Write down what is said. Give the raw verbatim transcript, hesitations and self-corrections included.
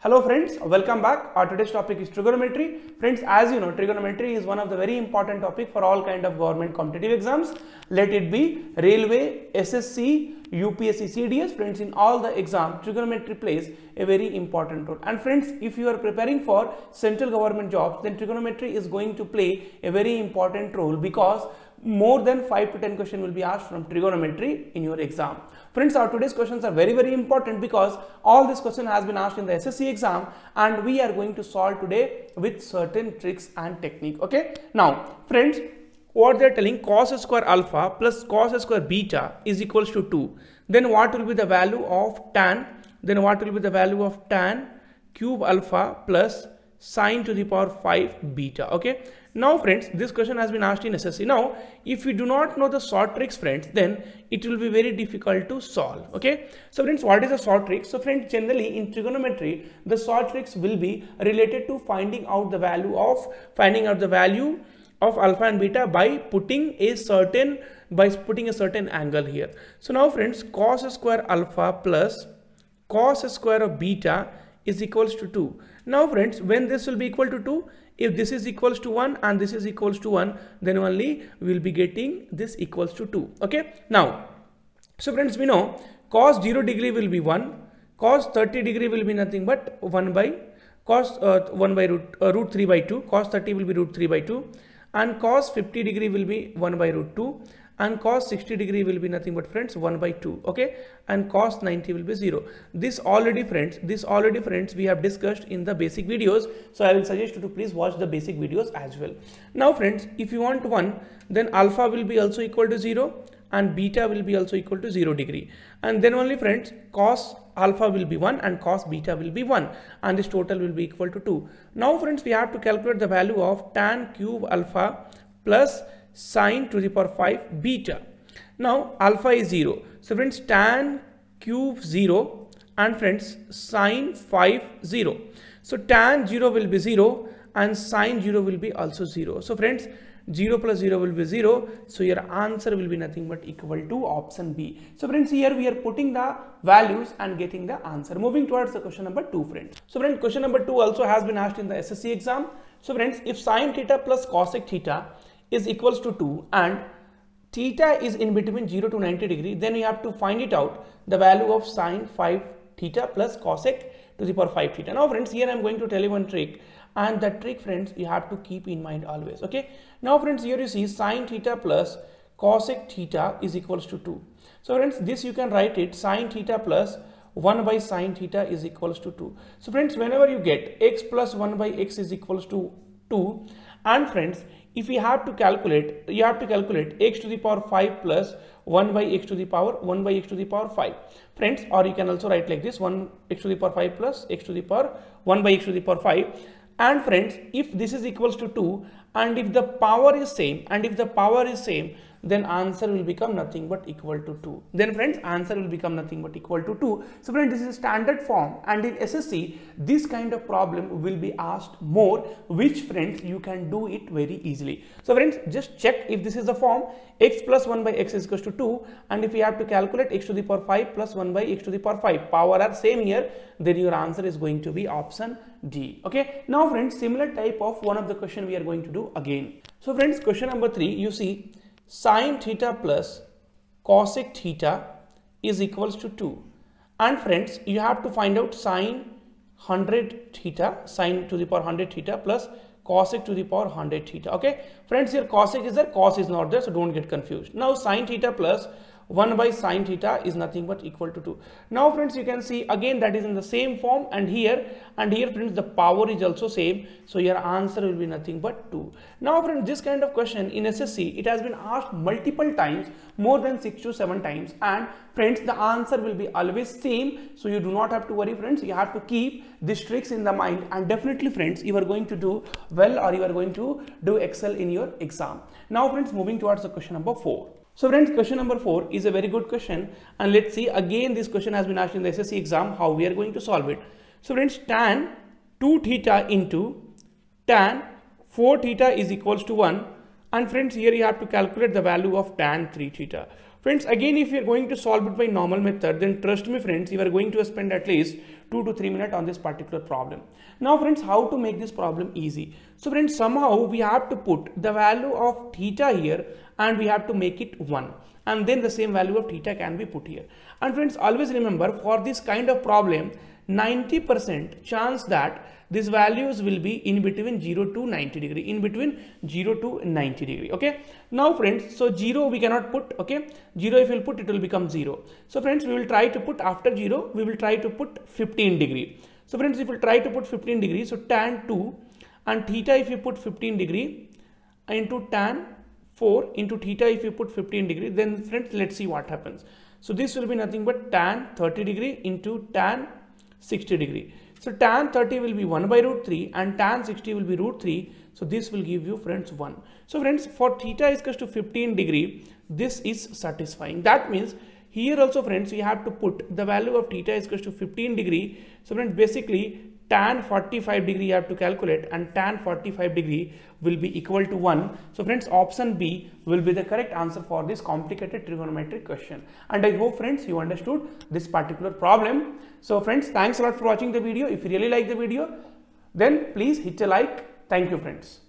Hello friends, welcome back. Our today's topic is trigonometry. Friends, as you know, trigonometry is one of the very important topic for all kind of government competitive exams. Let it be railway, S S C, U P S C, C D S. Friends, in all the exam, trigonometry plays a very important role. And friends, if you are preparing for central government jobs, then trigonometry is going to play a very important role because more than five to ten questions will be asked from trigonometry in your exam. Friends, our today's questions are very very important because all this question has been asked in the S S C exam, and we are going to solve today with certain tricks and technique. Okay, now friends, what they are telling, cos square alpha plus cos square beta is equals to two. Then what will be the value of tan? Then what will be the value of tan cube alpha plus sine to the power five beta? Okay. Now friends, this question has been asked in S S C. Now, if you do not know the short tricks, friends, then it will be very difficult to solve. Okay. So friends, what is a short trick? So friends, generally in trigonometry, the short tricks will be related to finding out the value of finding out the value of alpha and beta by putting a certain by putting a certain angle here. So now friends, cos square alpha plus cos square of beta is equals to two. Now friends, when this will be equal to two, if this is equals to one and this is equals to one, then only we will be getting this equals to two. Okay. Now, so friends, we know cos zero degree will be one, cos thirty degree will be nothing but one by cos uh, one by root, uh, root three by two, cos thirty will be root three by two, and cos fifty degree will be one by root two, and cos sixty degree will be nothing but friends one by two. Okay, and cos ninety will be zero. This already friends, this already friends we have discussed in the basic videos. So I will suggest you to please watch the basic videos as well. Now friends, if you want one, then alpha will be also equal to zero and beta will be also equal to zero degree. And then only friends, cos alpha will be one and cos beta will be one, and this total will be equal to two. Now friends, we have to calculate the value of tan cube alpha plus sine to the power five beta. Now alpha is zero. So friends, tan cube zero and friends sine five zero. So tan zero will be zero and sine zero will be also zero. So friends, zero plus zero will be zero. So your answer will be nothing but equal to option B. So friends, here we are putting the values and getting the answer. Moving towards the question number two, friends. So friends, question number two also has been asked in the S S C exam. So friends, if sine theta plus cosec theta is equals to two and theta is in between zero to ninety degree, then you have to find it out the value of sine five theta plus cosec to the power five theta. Now friends, here I am going to tell you one trick, and that trick friends you have to keep in mind always. Okay. Now friends, here you see sine theta plus cosec theta is equals to two. So friends, this you can write it sine theta plus one by sine theta is equals to two. So friends, whenever you get x plus one by x is equals to two, and friends, if you have to calculate, you have to calculate x to the power five plus one by x to the power one by x to the power five. Friends, or you can also write like this one x to the power five plus x to the power one by x to the power five. And friends, if this is equals to two, and if the power is same, and if the power is same, then answer will become nothing but equal to two. Then friends, answer will become nothing but equal to two. So friends, this is a standard form, and in S S C, this kind of problem will be asked more, which friends, you can do it very easily. So friends, just check if this is the form, x plus one by x is equals to two, and if you have to calculate x to the power five plus one by x to the power five, power are same here, then your answer is going to be option D. Okay. Now friends, similar type of one of the question we are going to do again. So friends, question number three, you see sine theta plus cosec theta is equals to two, and friends, you have to find out sine one hundred theta, sine to the power one hundred theta plus cosec to the power one hundred theta. Okay friends, here cosec is there, cos is not there, so don't get confused. Now sine theta plus one by sine theta is nothing but equal to two. Now friends, you can see again that is in the same form, and here and here friends the power is also same, so your answer will be nothing but two. Now friends, this kind of question in S S C, it has been asked multiple times, more than six to seven times, and friends the answer will be always same, so you do not have to worry friends. You have to keep these tricks in the mind, and definitely friends you are going to do well, or you are going to do excel in your exam. Now friends, moving towards the question number four. So friends, question number four is a very good question, and let's see again this question has been asked in the S S C exam, how we are going to solve it. So friends, tan two theta into tan four theta is equals to one, and friends here you have to calculate the value of tan three theta. Friends, again, if you are going to solve it by normal method, then trust me friends, you are going to spend at least two to three minutes on this particular problem. Now friends, how to make this problem easy? So friends, somehow we have to put the value of theta here and we have to make it one. And then the same value of theta can be put here. And friends, always remember, for this kind of problem, ninety percent chance that these values will be in between zero to ninety degree, in between zero to ninety degree. Okay, now friends, so zero we cannot put. Okay, zero if we will put, it will become zero. So friends, we will try to put after zero, we will try to put fifteen degree. So friends, if we will try to put fifteen degree, so tan two, and theta if you put fifteen degree into tan four into theta if you put fifteen degree, then friends, let's see what happens. So this will be nothing but tan thirty degree into tan sixty degree. So tan thirty will be one by root three and tan sixty will be root three. So this will give you friends one. So friends, for theta is equal to fifteen degree, this is satisfying. That means here also friends, we have to put the value of theta is equal to fifteen degree. So friends, basically tan forty-five degree you have to calculate, and tan forty-five degree will be equal to one. So friends, option B will be the correct answer for this complicated trigonometric question. And I hope friends, you understood this particular problem. So friends, thanks a lot for watching the video. If you really like the video, then please hit a like. Thank you friends.